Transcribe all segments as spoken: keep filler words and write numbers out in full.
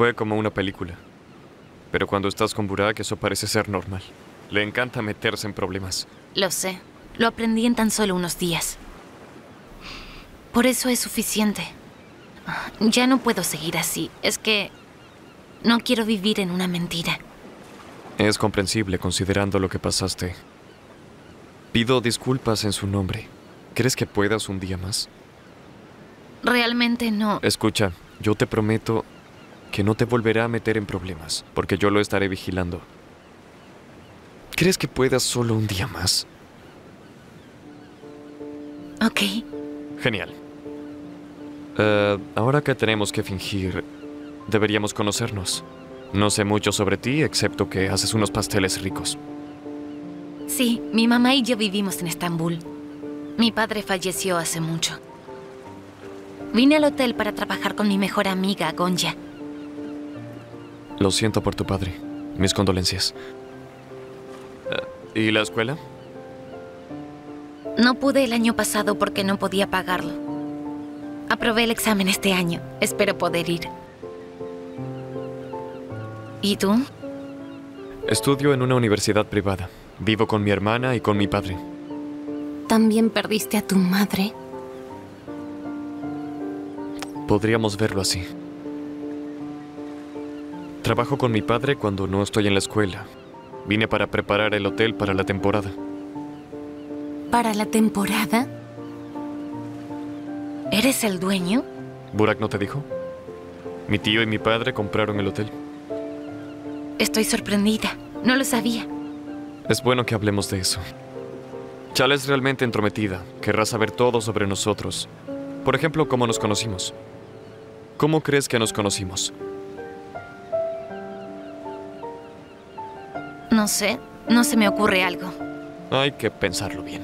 Fue como una película. Pero cuando estás con Burak, eso parece ser normal. Le encanta meterse en problemas. Lo sé. Lo aprendí en tan solo unos días. Por eso es suficiente. Ya no puedo seguir así. Es que no quiero vivir en una mentira. Es comprensible considerando lo que pasaste. Pido disculpas en su nombre. ¿Crees que puedas un día más? Realmente no. Escucha, yo te prometo que no te volverá a meter en problemas, porque yo lo estaré vigilando. ¿Crees que puedas solo un día más? Ok. Genial. Uh, ahora que tenemos que fingir, deberíamos conocernos. No sé mucho sobre ti, excepto que haces unos pasteles ricos. Sí, mi mamá y yo vivimos en Estambul. Mi padre falleció hace mucho. Vine al hotel para trabajar con mi mejor amiga, Gonca. Lo siento por tu padre. Mis condolencias. Uh, ¿Y la escuela? No pude el año pasado porque no podía pagarlo. Aprobé el examen este año. Espero poder ir. ¿Y tú? Estudio en una universidad privada. Vivo con mi hermana y con mi padre. ¿También perdiste a tu madre? Podríamos verlo así. Trabajo con mi padre cuando no estoy en la escuela. Vine para preparar el hotel para la temporada. ¿Para la temporada? ¿Eres el dueño? ¿Burak no te dijo? Mi tío y mi padre compraron el hotel. Estoy sorprendida. No lo sabía. Es bueno que hablemos de eso. Çağla es realmente entrometida. Querrá saber todo sobre nosotros. Por ejemplo, cómo nos conocimos. ¿Cómo crees que nos conocimos? No sé. No se me ocurre algo. Hay que pensarlo bien.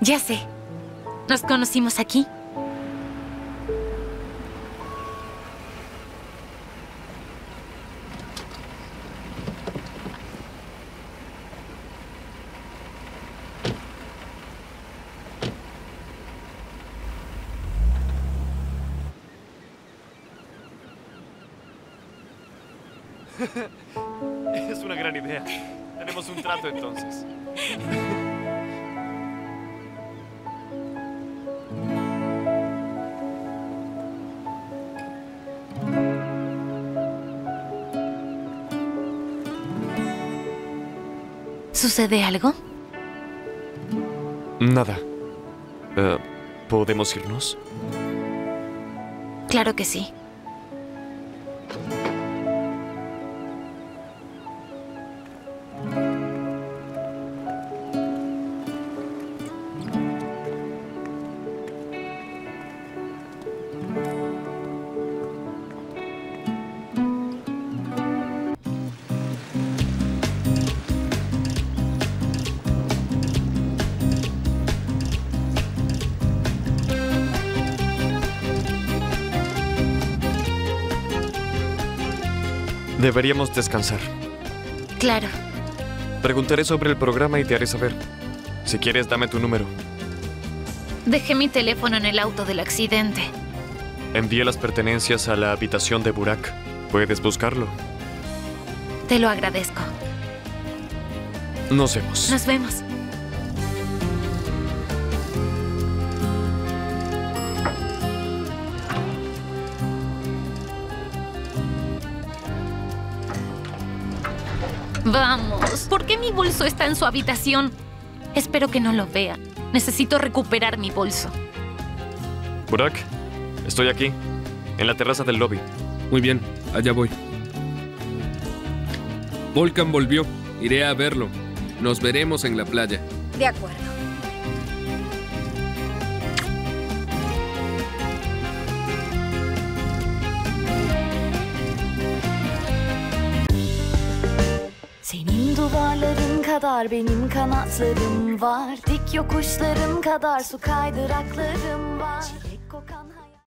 Ya sé. Nos conocimos aquí. Es una gran idea. Tenemos un trato entonces. ¿Sucede algo? Nada. Uh, ¿Podemos irnos? Claro que sí. Deberíamos descansar. Claro. Preguntaré sobre el programa y te haré saber. Si quieres, dame tu número. Dejé mi teléfono en el auto del accidente. Envié las pertenencias a la habitación de Burak. Puedes buscarlo. Te lo agradezco. Nos vemos. Nos vemos. Vamos, ¿por qué mi bolso está en su habitación? Espero que no lo vea. Necesito recuperar mi bolso. Burak, estoy aquí, en la terraza del lobby. Muy bien, allá voy. Volkan volvió. Iré a verlo. Nos veremos en la playa. De acuerdo. Kadar benim kanatlarım var, dik yokuşlarım kadar su kaydıraklarım var.